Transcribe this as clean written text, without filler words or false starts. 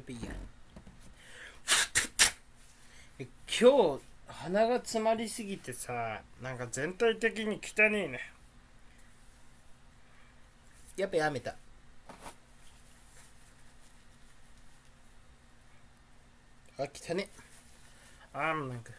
びや今日鼻が詰まりすぎてさ、なんか全体的に汚いね。やっぱやめた。あ、汚ね。あー、なんか。